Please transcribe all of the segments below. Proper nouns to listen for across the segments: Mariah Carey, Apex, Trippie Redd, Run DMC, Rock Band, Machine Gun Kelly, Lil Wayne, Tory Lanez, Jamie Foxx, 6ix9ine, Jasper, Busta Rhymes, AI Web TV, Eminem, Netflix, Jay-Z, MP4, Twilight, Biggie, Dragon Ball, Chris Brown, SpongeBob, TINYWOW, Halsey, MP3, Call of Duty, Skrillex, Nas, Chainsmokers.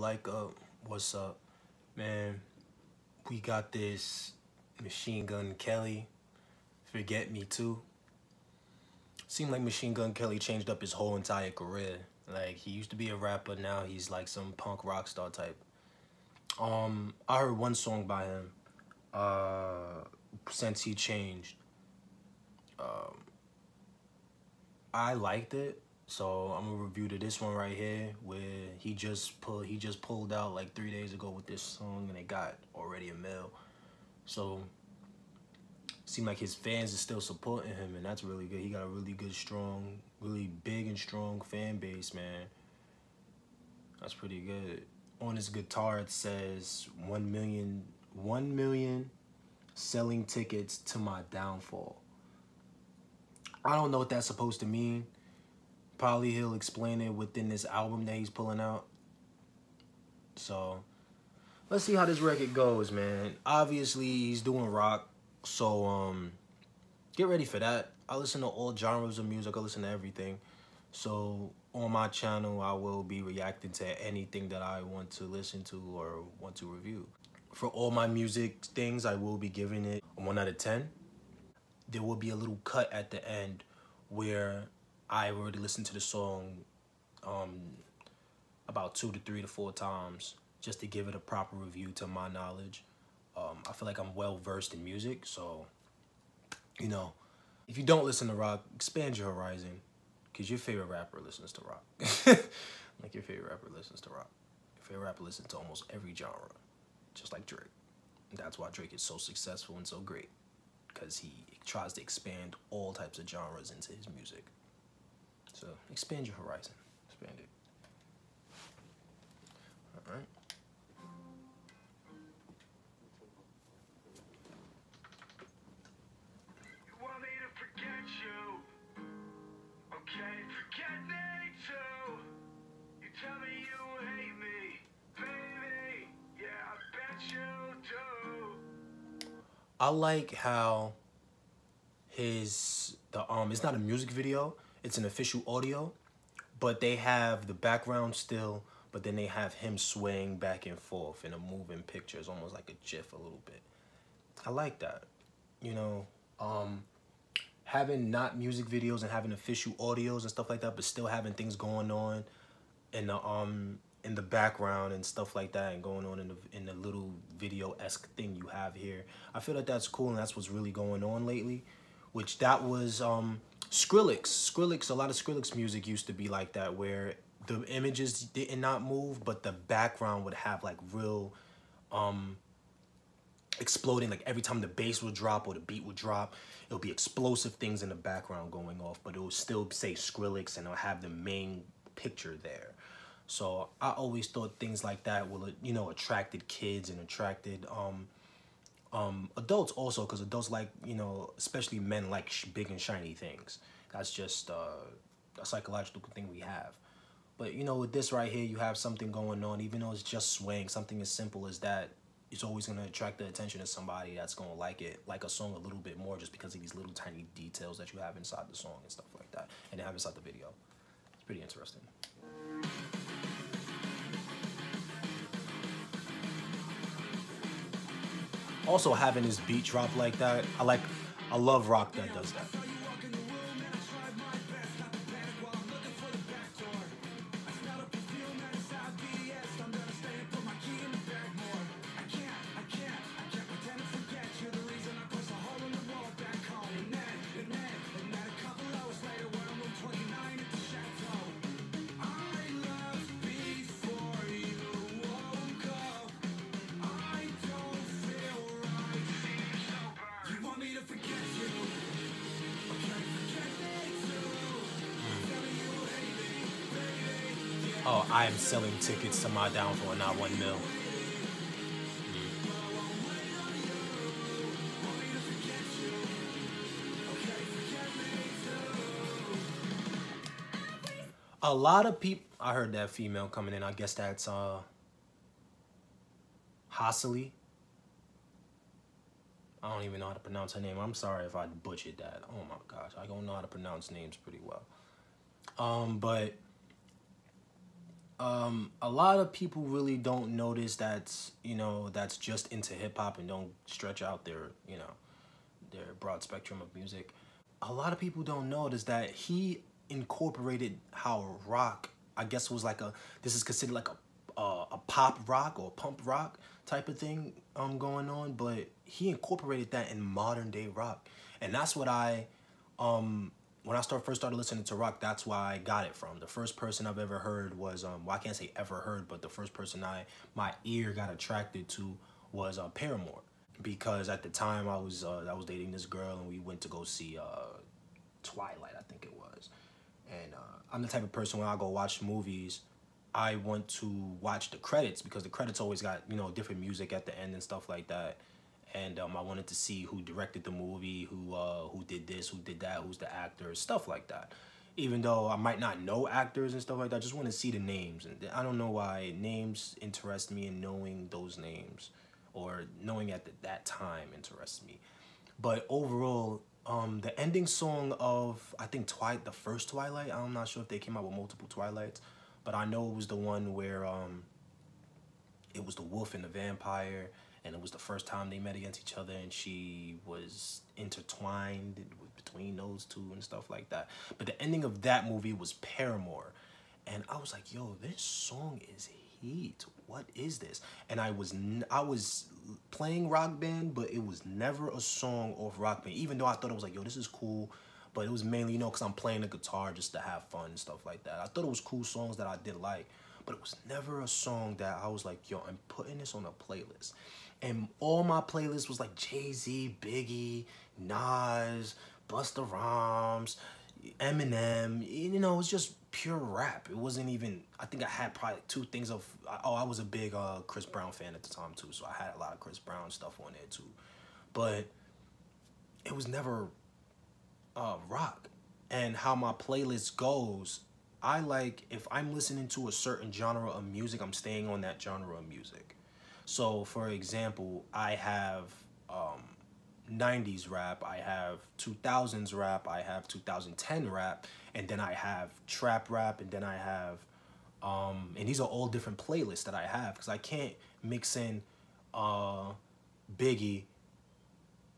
like up, what's up, man? We got this Machine Gun Kelly, Forget Me Too. Seemed like Machine Gun Kelly changed up his whole entire career. Like, he used to be a rapper, now he's like some punk rock star type. I heard one song by him since he changed. I liked it, so I'm gonna review to this one right here, where he just pulled out like 3 days ago with this song, and it got already a mil. So seemed like his fans are still supporting him, and that's really good. He got a really good, strong, really big and strong fan base, man. That's pretty good. On his guitar, it says 1 million selling tickets to my downfall. I don't know what that's supposed to mean. Probably he'll explain it within this album that he's pulling out. So let's see how this record goes, man. Obviously, he's doing rock, so get ready for that. I listen to all genres of music. I listen to everything. So on my channel, I will be reacting to anything that I want to listen to or want to review. For all my music things, I will be giving it a 1 out of 10. There will be a little cut at the end where I already listened to the song about 2 to 3 to 4 times just to give it a proper review to my knowledge. I feel like I'm well versed in music, so, you know, if you don't listen to rock, expand your horizon, because your favorite rapper listens to rock. Like, your favorite rapper listens to rock. Your favorite rapper listens to almost every genre, just like Drake. And that's why Drake is so successful and so great, because he tries to expand all types of genres into his music. So expand your horizon, expand it. All right. You want me to forget you? Okay, forget me too. You tell me you hate me, baby. Yeah, I bet you do. I like how it's not a music video, it's an official audio, but they have the background still, but then they have him swaying back and forth in a moving picture. It's almost like a GIF a little bit. I like that, you know. Having not music videos and having official audios and stuff like that, but still having things going on in the background and stuff like that, and going on in the little video-esque thing you have here. I feel like that's cool, and that's what's really going on lately. Which that was Skrillex. A lot of Skrillex music used to be like that, where the images did not move, but the background would have like real exploding. Like every time the bass would drop or the beat would drop, it'll be explosive things in the background going off, but it'll still say Skrillex and it'll have the main picture there. So I always thought things like that will, you know, attracted kids and attracted adults also, because adults like, you know, especially men like big and shiny things. That's just a psychological thing we have. But, you know, with this right here, you have something going on. Even though it's just swaying, something as simple as that, it's always going to attract the attention of somebody that's going to like it, like a song a little bit more, just because of these little tiny details that you have inside the song and stuff like that, and they have inside the video. It's pretty interesting. Also, having his beat drop like that, I love rock that does that. Oh, I am selling tickets to my downfall, not 1 mil. A lot of people, I heard that female coming in. I guess that's Halsey. I don't even know how to pronounce her name. I'm sorry if I butchered that. Oh my gosh, I don't know how to pronounce names pretty well. But A lot of people really don't notice that's, you know, that's just into hip-hop and don't stretch out their, you know, their broad spectrum of music. A lot of people don't notice that he incorporated how rock, I guess, was like a, this is considered like a pop rock or pump rock type of thing going on, but he incorporated that in modern day rock. And that's what I, when I first started listening to rock, that's where I got it from. The first person I've ever heard was, well, I can't say ever heard, but the first person my ear got attracted to was Paramore. Because at the time I was dating this girl and we went to go see Twilight, I think it was. And I'm the type of person when I go watch movies, I want to watch the credits because the credits always got, you know, different music at the end and stuff like that. And I wanted to see who directed the movie, who did this, who did that, who's the actor, stuff like that. Even though I might not know actors and stuff like that, I just want to see the names. And I don't know why names interest me, in knowing those names or knowing at that time interests me. But overall, the ending song of, I think, the first Twilight, I'm not sure if they came out with multiple Twilights, but I know it was the one where it was the wolf and the vampire, and it was the first time they met against each other, and she was intertwined between those two and stuff like that. But the ending of that movie was Paramore. And I was like, yo, this song is heat. What is this? And I was playing Rock Band, but it was never a song off Rock Band, even though I thought it was like, yo, this is cool. But it was mainly, you know, because I'm playing the guitar just to have fun and stuff like that. I thought it was cool songs that I did like, but it was never a song that I was like, yo, I'm putting this on a playlist. And all my playlists was like Jay-Z, Biggie, Nas, Busta Rhymes, Eminem. You know, it was just pure rap. It wasn't even, I think I had probably two things of, oh, I was a big Chris Brown fan at the time too, so I had a lot of Chris Brown stuff on there too. But it was never rock. And how my playlist goes, I like, if I'm listening to a certain genre of music, I'm staying on that genre of music. So, for example, I have 90s rap, I have 2000s rap, I have 2010 rap, and then I have trap rap, and then I have, and these are all different playlists that I have, because I can't mix in Biggie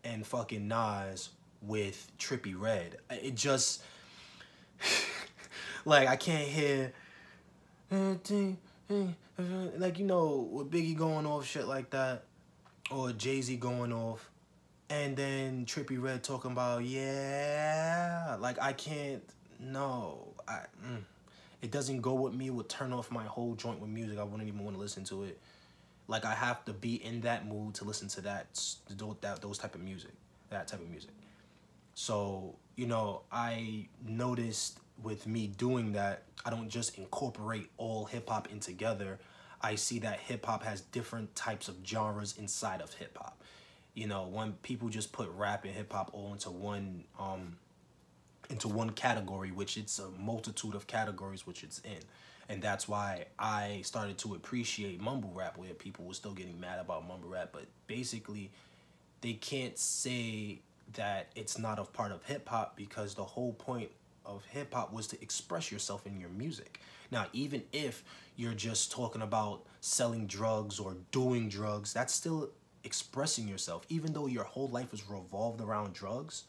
and fucking Nas with Trippie Redd. It just, like, I can't hear, like, you know, with Biggie going off shit like that, or Jay-Z going off, and then Trippie Redd talking about, yeah, like, I can't, no, it doesn't go with me. It would turn off my whole joint with music. I wouldn't even want to listen to it. Like, I have to be in that mood to listen to those type of music, that type of music. So, you know, I noticed with me doing that, I don't just incorporate all hip-hop in together. I see that hip-hop has different types of genres inside of hip-hop. You know, when people just put rap and hip-hop all into one category, which it's a multitude of categories which it's in. And that's why I started to appreciate mumble rap, where people were still getting mad about mumble rap, but basically they can't say that it's not a part of hip-hop, because the whole point of hip-hop was to express yourself in your music. Now, even if you're just talking about selling drugs or doing drugs, that's still expressing yourself. Even though your whole life is revolved around drugs,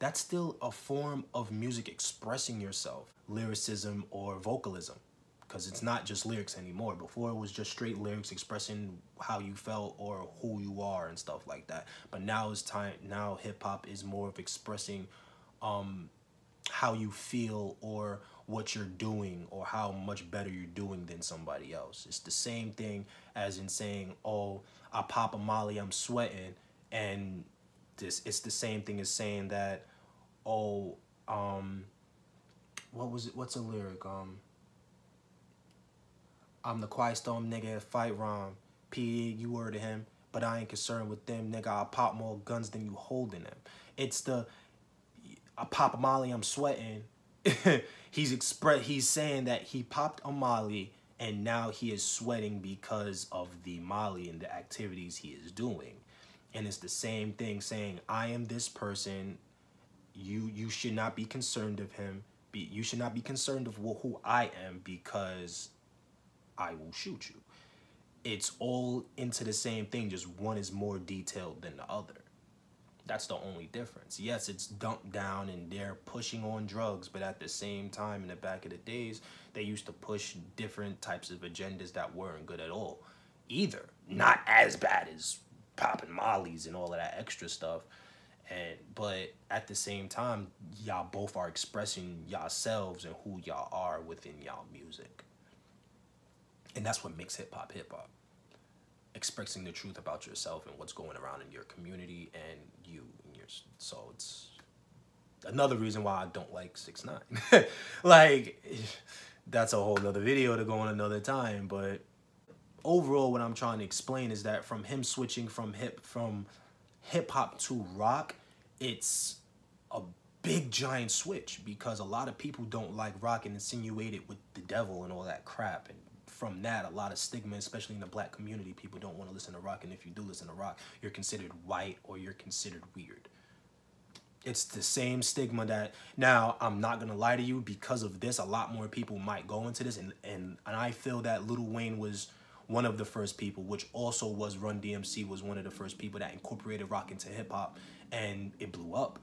that's still a form of music expressing yourself, lyricism or vocalism, because it's not just lyrics anymore. Before, it was just straight lyrics expressing how you felt or who you are and stuff like that. But now it's time, now hip-hop is more of expressing how you feel or what you're doing or how much better you're doing than somebody else. It's the same thing as in saying, oh, I pop a molly, I'm sweating. And this, it's the same thing as saying that, oh, what was it? What's a lyric? I'm the quiet storm nigga, fight rhyme. P, you word to him, but I ain't concerned with them, nigga. I pop more guns than you holding them. It's the, I pop a molly, I'm sweating. He's saying that he popped a molly and now he is sweating because of the molly and the activities he is doing. And it's the same thing saying, I am this person. You should not be concerned of him. You should not be concerned of who I am, because I will shoot you. It's all into the same thing, just one is more detailed than the other. That's the only difference. Yes, it's dumped down and they're pushing on drugs, but at the same time, in the back of the days, they used to push different types of agendas that weren't good at all either. Not as bad as popping mollies and all of that extra stuff. But at the same time, y'all both are expressing yourselves and who y'all are within y'all music. And that's what makes hip-hop hip-hop. Expressing the truth about yourself and what's going around in your community and you. And your, so it's another reason why I don't like 6ix9ine. Like, that's a whole nother video to go on another time. But overall, what I'm trying to explain is that from him switching from hip-hop to rock, it's a big giant switch, because a lot of people don't like rock and insinuate it with the devil and all that crap. And from that, a lot of stigma, especially in the black community, people don't want to listen to rock, and if you do listen to rock, you're considered white or you're considered weird. It's the same stigma that, now, I'm not going to lie to you, because of this, a lot more people might go into this, and I feel that Lil Wayne was one of the first people, which also was Run DMC, was one of the first people that incorporated rock into hip-hop, and it blew up.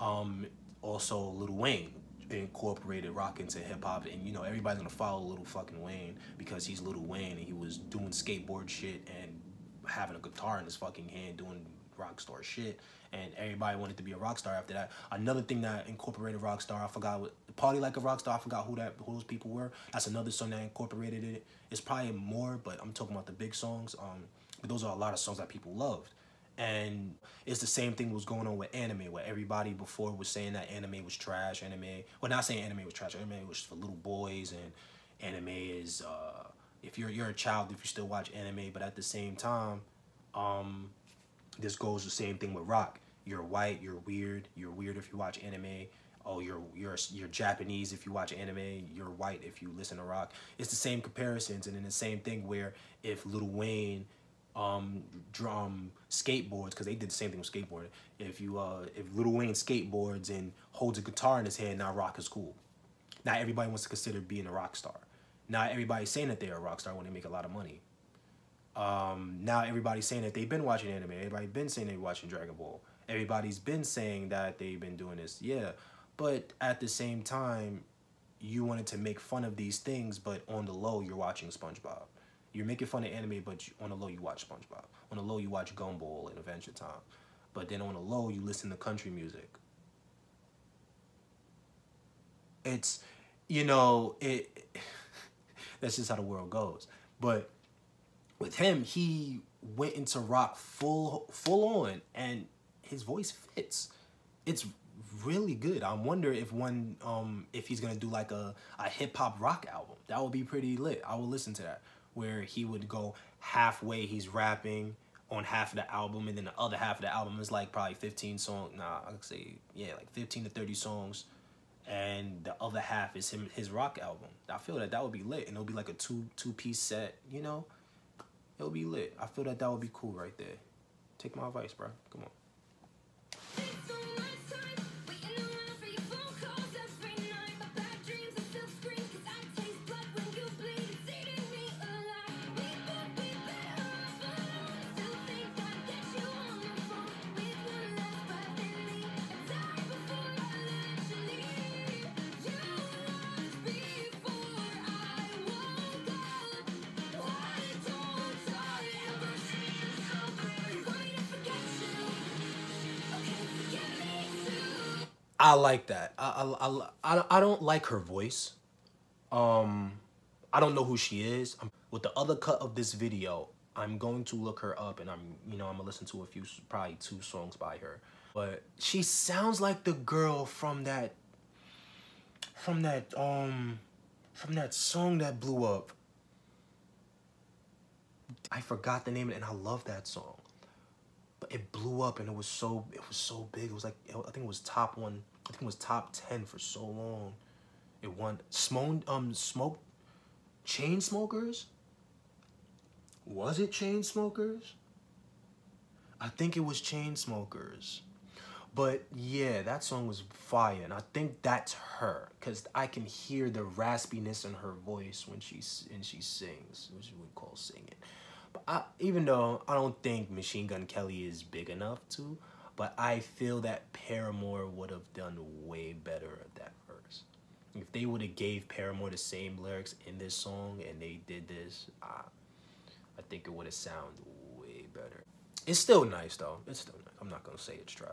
Also, Lil Wayne incorporated rock into hip-hop, and, you know, everybody's gonna follow Lil fucking Wayne because he's Lil Wayne, and he was doing skateboard shit and having a guitar in his fucking hand doing rock star shit, and everybody wanted to be a rock star after that. Another thing that incorporated rock star, I forgot what, Party Like a Rock Star, I forgot who those people were. That's another song that incorporated it. It's probably more, but I'm talking about the big songs. But those are a lot of songs that people loved. And it's the same thing was going on with anime, where everybody before was saying that anime was trash, well, not saying anime was trash, anime was for little boys, and anime is, if you're a child, if you still watch anime. But at the same time, this goes the same thing with rock. You're white, you're weird if you watch anime. Oh, you're Japanese if you watch anime, you're white if you listen to rock. It's the same comparisons, and then the same thing where if Lil Wayne drum skateboards, because they did the same thing with skateboarding. If Lil Wayne skateboards and holds a guitar in his hand, now rock is cool. Now everybody wants to consider being a rock star. Now everybody's saying that they're a rock star when they make a lot of money. Now everybody's saying that they've been watching anime. Everybody's been saying they're watching Dragon Ball. Everybody's been saying that they've been doing this. Yeah. But at the same time, you wanted to make fun of these things, but on the low, you're watching SpongeBob. You're making fun of anime, but on the low, you watch SpongeBob. On the low, you watch Gumball and Adventure Time. But then on the low, you listen to country music. It's, you know, that's just how the world goes. But with him, he went into rock full on, and his voice fits. It's really good. I wonder if one if he's gonna do like a hip-hop rock album. That would be pretty lit. I would listen to that, where he would go halfway, he's rapping on half of the album, and then the other half of the album is like probably 15 songs. Nah, I'd say, yeah, like 15 to 30 songs, and the other half is his rock album. I feel that would be lit, and it'll be like a two-piece set, you know. It'll be lit. I feel that would be cool right there. Take my advice, bro. Come on. I like that. I don't like her voice. I don't know who she is. With the other cut of this video, I'm going to look her up, and I'm gonna listen to a few, probably 2 songs by her. But she sounds like the girl from that song that blew up. I forgot the name of it, and I love that song. But it blew up, and it was so big. It was like, I think it was top 10 for so long. It won Chainsmokers? Was it Chainsmokers? I think it was Chainsmokers. But yeah, that song was fire, and I think that's her, because I can hear the raspiness in her voice when she sings, which we call singing. But even though I don't think Machine Gun Kelly is big enough to, but I feel that Paramore would have done way better at that verse. If they would have gave Paramore the same lyrics in this song and they did this, I think it would have sounded way better. It's still nice though. It's still nice. I'm not gonna say it's trash.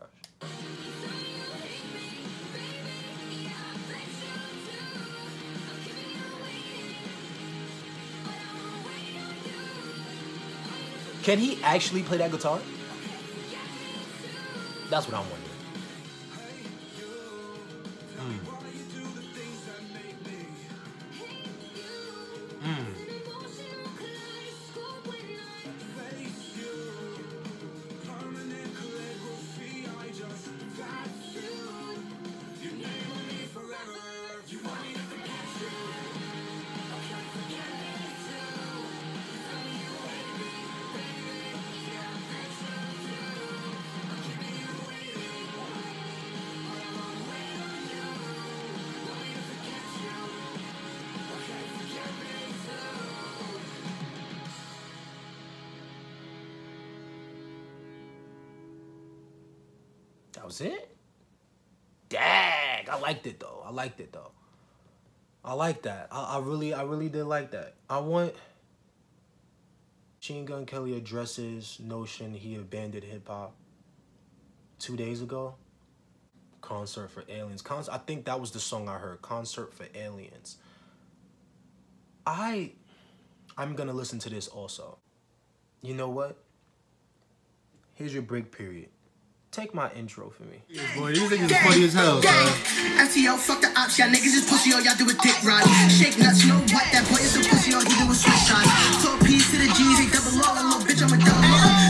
Can he actually play that guitar? That's what I'm wondering. That was it? Dang, I liked it though. I liked it though. I like that. I really did like that. I want Machine Gun Kelly addresses notion he abandoned hip hop 2 days ago. Concert for Aliens. I think that was the song I heard. Concert for Aliens. I'm gonna listen to this also. You know what? Here's your break period. Take my intro for me. Boy, these niggas is funny as hell, bro. FTL, fuck the ops, y'all niggas is pussy, all y'all do a dick ride. Shake nuts, you know what, that boy is a pussy, all you do a switch shot. So P's to the G's, they double all, a little bitch, I'm a dog.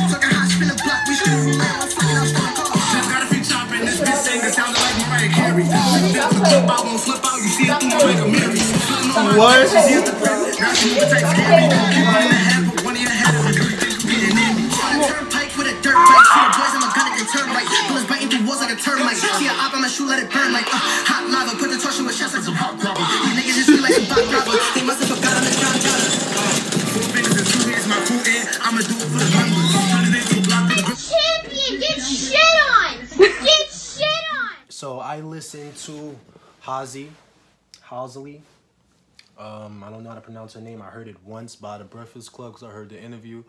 Fucking hot, spin a block, we screw around, fucking out, spin a car. Just got a few chopping, this bitch thing that sounded like Mariah Carey. That's the flip out, won't flip out, you see it through the wig of Mary. What? Now she move a tight scary. Keep one in the head, but one in the head is a good thing, you get an enemy. Turnpike with a dirt bike, see the boys, I'm a gun. Termite, bullets biting through walls like a termite. See a op on my shoe, let it burn like hot lava. Put the torch in with shots like some hot lava. You niggas just feel like some hot lava. They must have forgotten the ground down. 4 minutes and 2 minutes, my food in. I'ma do it for the numbers. Champion, get shit on. Get shit on. So I listened to Halsey. I don't know how to pronounce her name. I heard it once by the Breakfast Club because I heard the interview.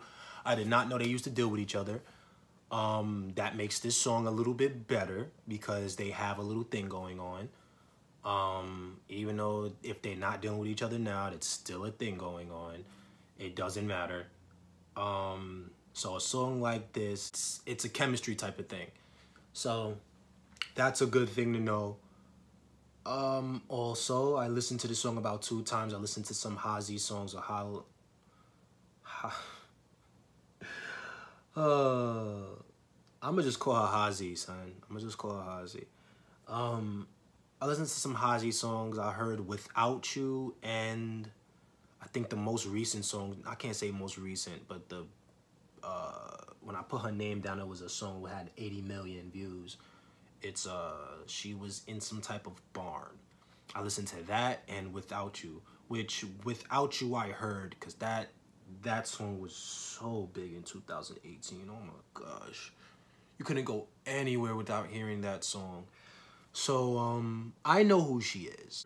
I did not know they used to deal with each other. That makes this song a little bit better because they have a little thing going on. Even though if they're not dealing with each other now, it's still a thing going on. It doesn't matter. So a song like this, it's a chemistry type of thing. So that's a good thing to know. Also, I listened to the song about 2 times. I listened to some Halsey songs or I'ma just call her Halsey, son. I'ma just call her Halsey. I listened to some Halsey songs. I heard Without You and I think the most recent song, I can't say most recent, but the when I put her name down, it was a song that had 80 million views. It's she was in some type of barn. I listened to that and Without You, which Without You I heard because that song was so big in 2018. Oh my gosh. You couldn't go anywhere without hearing that song. So, I know who she is.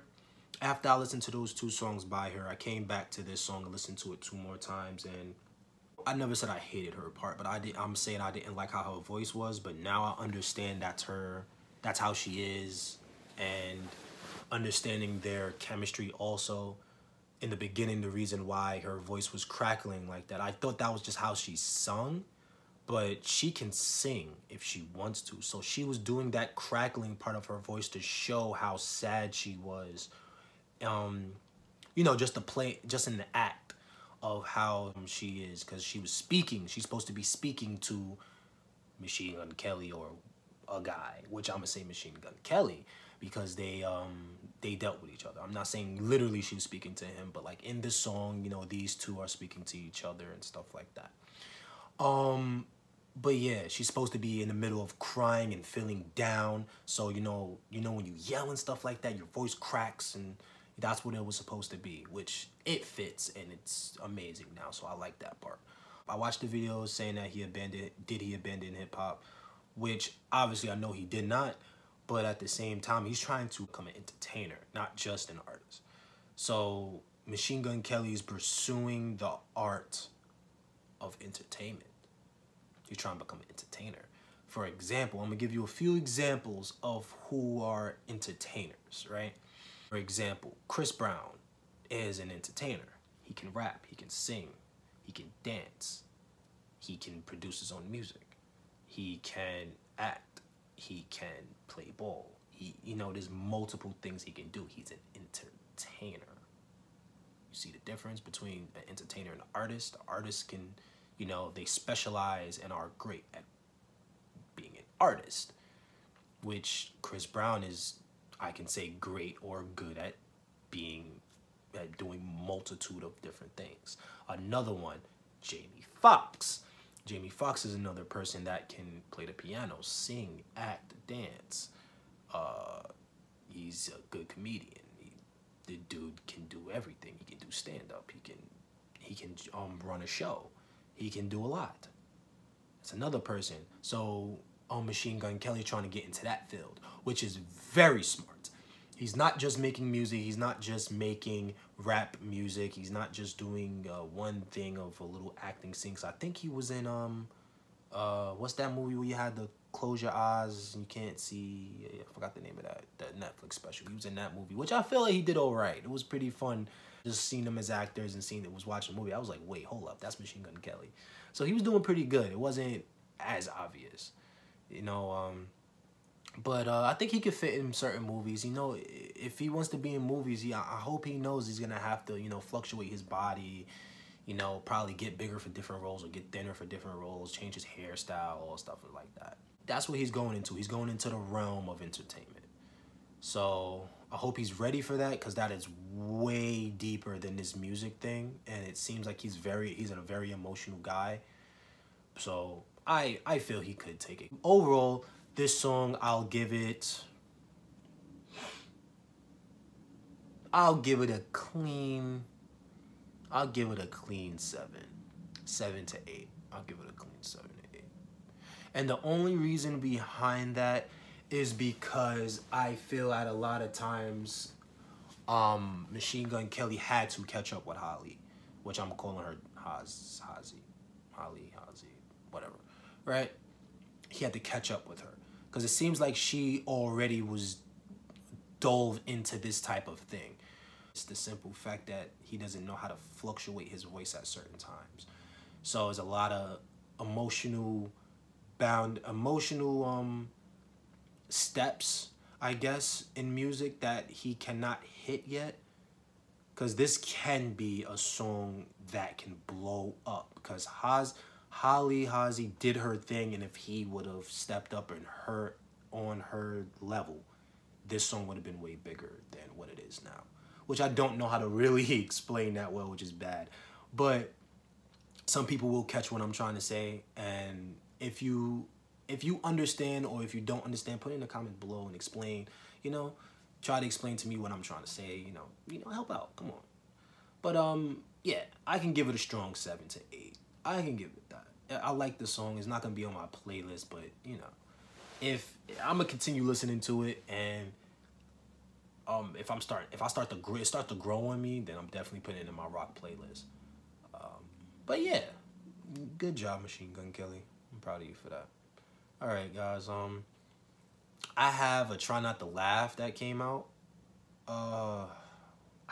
After I listened to those 2 songs by her, I came back to this song and listened to it 2 more times. And I never said I hated her part, but I'm saying I didn't like how her voice was. But now I understand that's her. That's how she is. And understanding their chemistry also. In the beginning, the reason why her voice was crackling like that, I thought that was just how she sung, but she can sing if she wants to. So she was doing that crackling part of her voice to show how sad she was. You know, just in the act of how she is, because she was speaking. She's supposed to be speaking to Machine Gun Kelly or a guy, which I'm gonna say Machine Gun Kelly, because they dealt with each other. I'm not saying literally she was speaking to him, but like in this song, you know, these 2 are speaking to each other and stuff like that. But yeah, she's supposed to be in the middle of crying and feeling down. So, you know when you yell and stuff like that, your voice cracks, and that's what it was supposed to be, which it fits, and it's amazing now, so I like that part. I watched the video saying that did he abandon hip-hop, which obviously I know he did not, but at the same time, he's trying to become an entertainer, not just an artist. So Machine Gun Kelly is pursuing the art of entertainment. He's trying to become an entertainer. For example, I'm gonna give you a few examples of who are entertainers, right? For example, Chris Brown is an entertainer. He can rap, he can sing, he can dance, he can produce his own music, he can act, he can play ball. There's multiple things he can do. He's an entertainer. You see the difference between an entertainer and an artist? The artist can, they specialize and are great at being an artist, which Chris Brown is, I can say, great or good at doing multitude of different things. Another one, Jamie Foxx. Jamie Foxx is another person that can play the piano, sing, act, dance. He's a good comedian. The dude can do everything. He can do stand-up. He can run a show. He can do a lot. That's another person. So Machine Gun Kelly trying to get into that field, which is very smart. He's not just making music. He's not just making rap music. He's not just doing one thing of a little acting scene. I think he was in what's that movie where you had to close your eyes and you can't see? Yeah, I forgot the name of that Netflix special. He was in that movie, which I feel like he did all right. It was pretty fun. Just seeing them as actors and seeing that was watching the movie, I was like, wait, hold up, that's Machine Gun Kelly. So he was doing pretty good. It wasn't as obvious, but I think he could fit in certain movies. If he wants to be in movies, I hope he knows he's gonna have to, fluctuate his body, probably get bigger for different roles or get thinner for different roles, change his hairstyle, all stuff like that. That's what he's going into. He's going into the realm of entertainment. So I hope he's ready for that, because that is way deeper than this music thing, and it seems like he's a very emotional guy. So I feel he could take it. Overall, this song, I'll give it a clean 7 to 8. I'll give it a clean 7 to 8. And the only reason behind that is because I feel at a lot of times Machine Gun Kelly had to catch up with Holly, which I'm calling her Halsey, whatever, right? He had to catch up with her, because it seems like she already was dove into this type of thing. It's the simple fact that he doesn't know how to fluctuate his voice at certain times. So there's a lot of emotional steps, I guess, in music that he cannot hit yet, because this can be a song that can blow up, because Halsey did her thing, and if he would have stepped up on her level, this song would have been way bigger than what it is now, which I don't know how to really explain that well, which is bad. But some people will catch what I'm trying to say, and if you understand, or if you don't understand, put it in the comment below and explain, try to explain to me what I'm trying to say, help out, come on. But yeah, I can give it a strong 7 to 8. I can give it that. I like the song. It's not gonna be on my playlist, but if I'm gonna continue listening to it, and if I start to grow on me, then I'm definitely putting it in my rock playlist. But yeah, good job, Machine Gun Kelly. I'm proud of you for that. All right, guys. I have a Try Not to Laugh that came out. I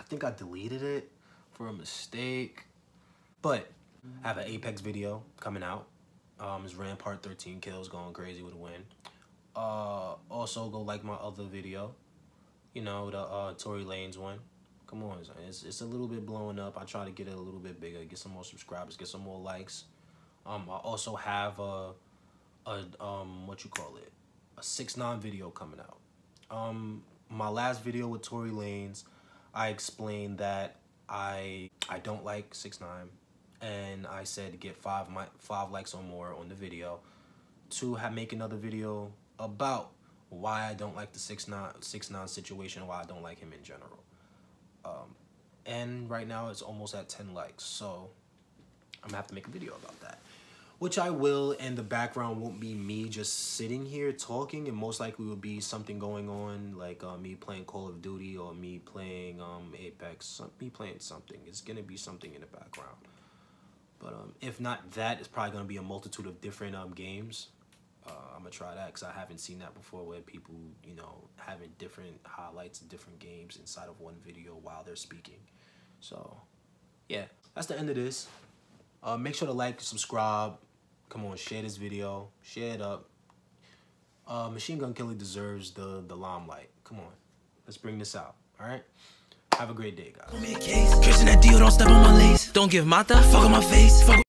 think I deleted it for a mistake, but I have an Apex video coming out. It's Rampart 13 kills, going crazy with a win. Also go like my other video, the Tory Lanez one. Come on, it's a little bit blowing up. I try to get it a little bit bigger, get some more subscribers, get some more likes. I also have a 6ix9ine video coming out. My last video with Tory Lanez, I explained that I don't like 6ix9ine, and I said get five likes or more on the video. to make another video about why I don't like the 6ix9ine situation, why I don't like him in general. And right now it's almost at 10 likes, so I'm gonna have to make a video about that, which I will, and the background won't be me just sitting here talking. It most likely will be something going on, like me playing Call of Duty or me playing Apex, me playing something. It's gonna be something in the background. But if not that, it's probably gonna be a multitude of different games. I'm gonna try that because I haven't seen that before, where people, you know, having different highlights of different games inside of one video while they're speaking. So yeah, that's the end of this. Make sure to like, subscribe, come on, share this video, share it up. Machine Gun Kelly deserves the limelight. Come on, let's bring this out, all right? Have a great day, guys. Don't give my fuck on my face.